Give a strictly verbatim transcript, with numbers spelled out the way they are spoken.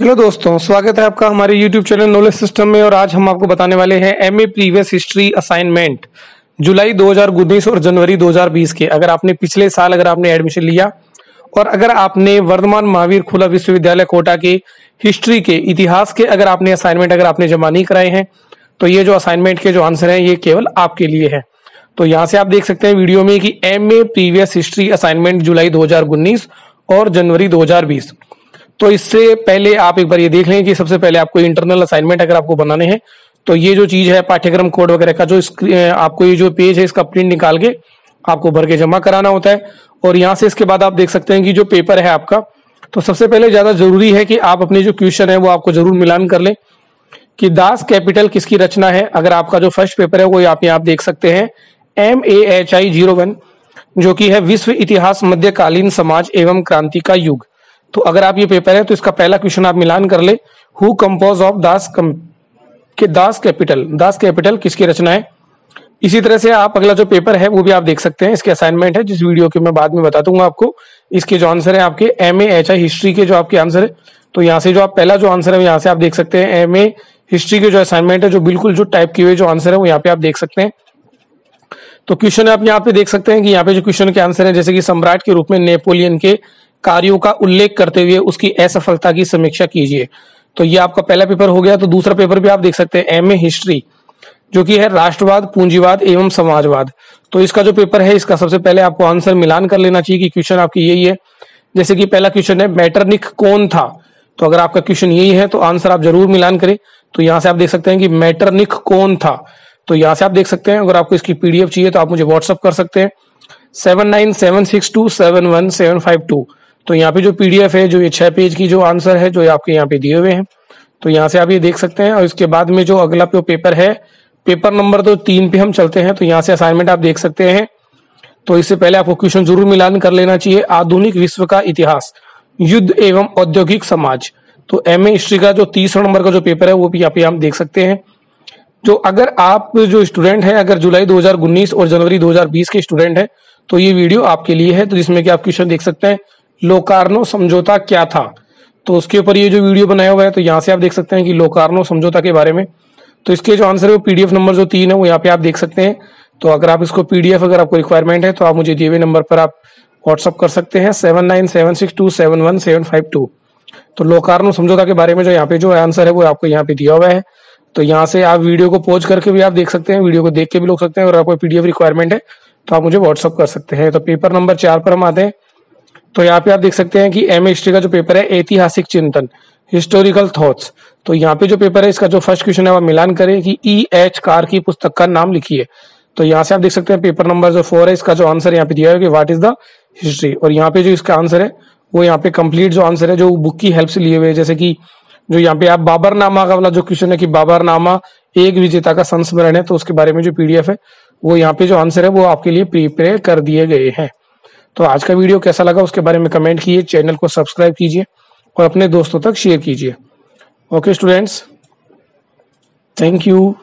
Hello दोस्तों, स्वागत है आपका हमारे यूट्यूब चैनल नॉलेज सिस्टम में। और आज हम आपको बताने वाले हैं एमए प्रीवियस हिस्ट्री असाइनमेंट जुलाई दो हज़ार उन्नीस और जनवरी दो हज़ार बीस के। अगर आपने पिछले साल अगर आपने एडमिशन लिया और अगर आपने वर्धमान महावीर खुला विश्वविद्यालय कोटा के हिस्ट्री के इतिहास के अगर आपने असाइनमेंट अगर आपने जमा नहीं कराए हैं तो ये जो असाइनमेंट के जो आंसर है ये केवल आपके लिए है। तो यहाँ से आप देख सकते हैं वीडियो में कि एमए प्रीवियस हिस्ट्री असाइनमेंट जुलाई दो हज़ार उन्नीस और जनवरी दो हज़ार बीस। तो इससे पहले आप एक बार ये देख लें कि सबसे पहले आपको इंटरनल असाइनमेंट अगर आपको बनाने हैं तो ये जो चीज है पाठ्यक्रम कोड वगैरह का जो आपको ये जो पेज है इसका प्रिंट निकाल के आपको भर के जमा कराना होता है। और यहाँ से इसके बाद आप देख सकते हैं कि जो पेपर है आपका, तो सबसे पहले ज्यादा जरूरी है कि आप अपने जो क्वेश्चन है वो आपको जरूर मिलान कर लें कि दास कैपिटल किसकी रचना है। अगर आपका जो फर्स्ट पेपर है वो आप यहाँ देख सकते हैं M A H I zero one जो कि है विश्व इतिहास मध्यकालीन समाज एवं क्रांति का युग। तो अगर आप ये पेपर है तो इसका पहला क्वेश्चन आप मिलान कर ले, हु कंपोज ऑफ दास के दास कैपिटल, दास कैपिटल किसकी रचना है। इसी तरह से आप अगला जो पेपर है वो भी आप देख सकते हैं, इसके असाइनमेंट है जिस वीडियो के मैं बाद में बता दूंगा आपको। इसके जो आंसर है आपके M A H I history के जो आपके आंसर है, तो यहाँ से जो आप पहला जो आंसर है यहाँ से आप देख सकते हैं एम ए हिस्ट्री के जो असाइनमेंट है जो बिल्कुल जो टाइप किए हुए जो आंसर है वो यहाँ पे आप देख सकते हैं। तो क्वेश्चन आप यहाँ पे देख सकते हैं कि यहाँ पे जो क्वेश्चन के आंसर है जैसे कि सम्राट के रूप में नेपोलियन के कार्यों का उल्लेख करते हुए उसकी असफलता की समीक्षा कीजिए। तो ये आपका पहला पेपर हो गया। तो दूसरा पेपर भी आप देख सकते हैं एमए हिस्ट्री जो कि है राष्ट्रवाद पूंजीवाद एवं समाजवाद। तो इसका जो पेपर है इसका सबसे पहले आपको आंसर मिलान कर लेना चाहिए कि क्वेश्चन आपकी यही है। जैसे कि पहला क्वेश्चन है मैटरनिक कौन था, तो अगर आपका क्वेश्चन यही है तो आंसर आप जरूर मिलान करें। तो यहाँ से आप देख सकते हैं कि मैटरनिक कौन था, तो यहाँ से आप देख सकते हैं। अगर आपको इसकी पीडीएफ चाहिए तो आप मुझे व्हाट्सअप कर सकते हैं seven nine seven six two seven one seven five two. तो यहाँ पे जो पीडीएफ है जो ये छह पेज की जो आंसर है जो ये आपके यहाँ पे दिए हुए हैं, तो यहाँ से आप ये देख सकते हैं। और इसके बाद में जो अगला जो पेपर है पेपर नंबर तो तीन पे हम चलते हैं। तो यहाँ से असाइनमेंट आप देख सकते हैं। तो इससे पहले आपको क्वेश्चन जरूर मिलान कर लेना चाहिए आधुनिक विश्व का इतिहास युद्ध एवं औद्योगिक समाज। तो एमए हिस्ट्री का जो तीसरा नंबर का जो पेपर है वो भी यहाँ पे हम देख सकते हैं। जो अगर आप जो स्टूडेंट हैं अगर जुलाई दो हज़ार उन्नीस और जनवरी दो हज़ार बीस के स्टूडेंट हैं तो ये वीडियो आपके लिए है। तो जिसमें कि आप क्वेश्चन देख सकते हैं लोकार्नो समझौता क्या था, तो उसके ऊपर ये जो वीडियो बनाया हुआ है। तो यहाँ से आप देख सकते हैं कि लोकार्नो समझौता के बारे में। तो इसके जो आंसर है वो पीडीएफ नंबर जो तीन है वो यहाँ पे आप देख सकते हैं। तो अगर आप इसको पीडीएफ अगर आपको रिक्वायरमेंट है तो आप मुझे दिए हुए नंबर पर आप व्हाट्सअप कर सकते हैं seven nine seven six two seven one seven five two. तो लोकार्नो समझौता के बारे में जो यहाँ पे जो आंसर है वो आपको यहाँ पे दिया हुआ है। तो यहाँ से आप वीडियो को पॉज करके भी आप देख सकते हैं, वीडियो को देख के भी लोग सकते हैं। और आपको पीडीएफ रिक्वायरमेंट है तो आप मुझे व्हाट्सअप कर सकते हैं। तो पेपर नंबर चार पर हम आते हैं। तो यहाँ पे आप देख सकते हैं कि एमए हिस्ट्री का जो पेपर है ऐतिहासिक चिंतन हिस्टोरिकल थॉट्स। तो यहाँ पे जो पेपर है इसका जो फर्स्ट क्वेश्चन है वह मिलान करें कि ई एच कार की पुस्तक का नाम लिखिए। तो यहाँ से आप देख सकते हैं पेपर नंबर जो फोर है इसका जो आंसर यहाँ पे दिया है कि व्हाट इज द हिस्ट्री। और यहाँ पे जो इसका आंसर है वो यहाँ पे कंप्लीट जो आंसर है जो बुक की हेल्प से लिए हुए, जैसे कि जो यहाँ पे आप बाबरनामा का वाला जो क्वेश्चन है कि बाबरनामा एक विजेता का संस्मरण है, तो उसके बारे में जो पीडीएफ है वो यहाँ पे जो आंसर है वो आपके लिए प्रिपेयर कर दिए गए हैं। तो आज का वीडियो कैसा लगा उसके बारे में कमेंट कीजिए, चैनल को सब्सक्राइब कीजिए और अपने दोस्तों तक शेयर कीजिए। Okay students, thank you.